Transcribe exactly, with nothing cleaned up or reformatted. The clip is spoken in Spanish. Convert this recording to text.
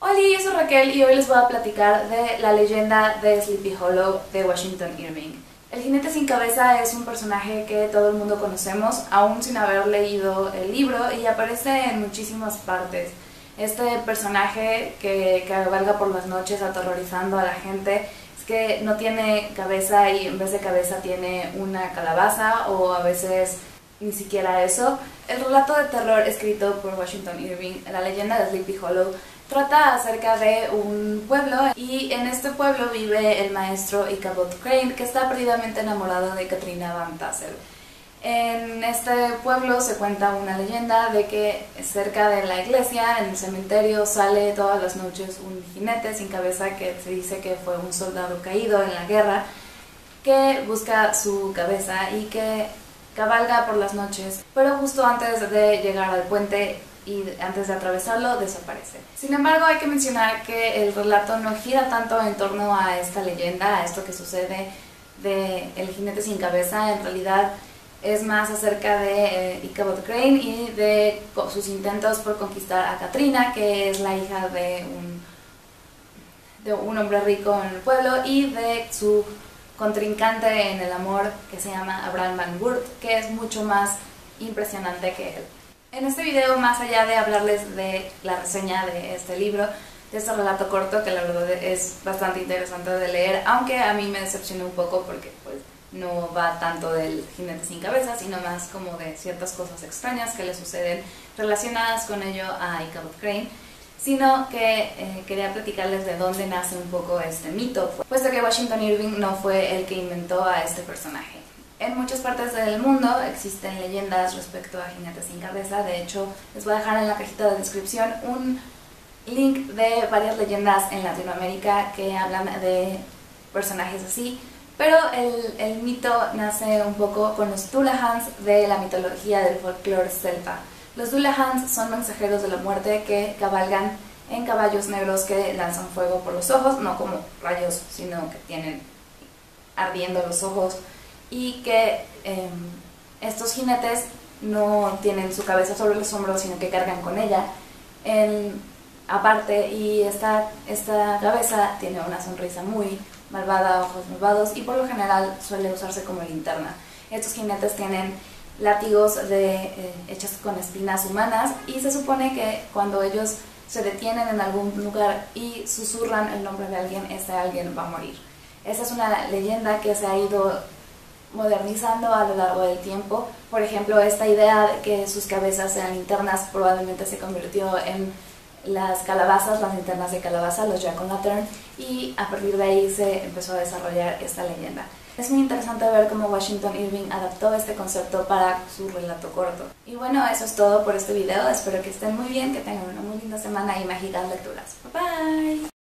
Hola, yo soy Raquel y hoy les voy a platicar de la leyenda de Sleepy Hollow de Washington Irving. El jinete sin cabeza es un personaje que todo el mundo conocemos, aún sin haber leído el libro, y aparece en muchísimas partes. Este personaje que cabalga por las noches aterrorizando a la gente es que no tiene cabeza y en vez de cabeza tiene una calabaza o a veces ni siquiera eso. El relato de terror escrito por Washington Irving, la leyenda de Sleepy Hollow, trata acerca de un pueblo y en este pueblo vive el maestro Ichabod Crane, que está perdidamente enamorado de Katrina Van Tassel. En este pueblo se cuenta una leyenda de que cerca de la iglesia, en el cementerio, sale todas las noches un jinete sin cabeza que se dice que fue un soldado caído en la guerra, que busca su cabeza y que cabalga por las noches, pero justo antes de llegar al puente y antes de atravesarlo desaparece. Sin embargo, hay que mencionar que el relato no gira tanto en torno a esta leyenda, a esto que sucede de el jinete sin cabeza. En realidad es más acerca de eh, Ichabod Crane y de sus intentos por conquistar a Katrina, que es la hija de un, de un hombre rico en el pueblo, y de su contrincante en el amor, que se llama Abraham Van Burt, que es mucho más impresionante que él. En este video, más allá de hablarles de la reseña de este libro, de este relato corto, que la verdad es bastante interesante de leer, aunque a mí me decepcionó un poco porque pues no va tanto del jinete sin cabeza, sino más como de ciertas cosas extrañas que le suceden relacionadas con ello a Ichabod Crane, sino que eh, quería platicarles de dónde nace un poco este mito, puesto que Washington Irving no fue el que inventó a este personaje. En muchas partes del mundo existen leyendas respecto a jinetes sin cabeza. De hecho, les voy a dejar en la cajita de descripción un link de varias leyendas en Latinoamérica que hablan de personajes así. Pero el, el mito nace un poco con los dullahans de la mitología del folclore celta. Los dullahans son mensajeros de la muerte que cabalgan en caballos negros que lanzan fuego por los ojos, no como rayos, sino que tienen ardiendo los ojos, y que eh, estos jinetes no tienen su cabeza sobre los hombros, sino que cargan con ella en, aparte, y esta, esta cabeza tiene una sonrisa muy malvada, ojos malvados, y por lo general suele usarse como linterna. Estos jinetes tienen látigos de, eh, hechos con espinas humanas, y se supone que cuando ellos se detienen en algún lugar y susurran el nombre de alguien, ese alguien va a morir. Esa es una leyenda que se ha ido modernizando a lo largo del tiempo. Por ejemplo, esta idea de que sus cabezas sean linternas probablemente se convirtió en las calabazas, las linternas de calabaza, los jack-o'-lantern, y a partir de ahí se empezó a desarrollar esta leyenda. Es muy interesante ver cómo Washington Irving adaptó este concepto para su relato corto. Y bueno, eso es todo por este video. Espero que estén muy bien, que tengan una muy linda semana y mágicas lecturas. Bye bye.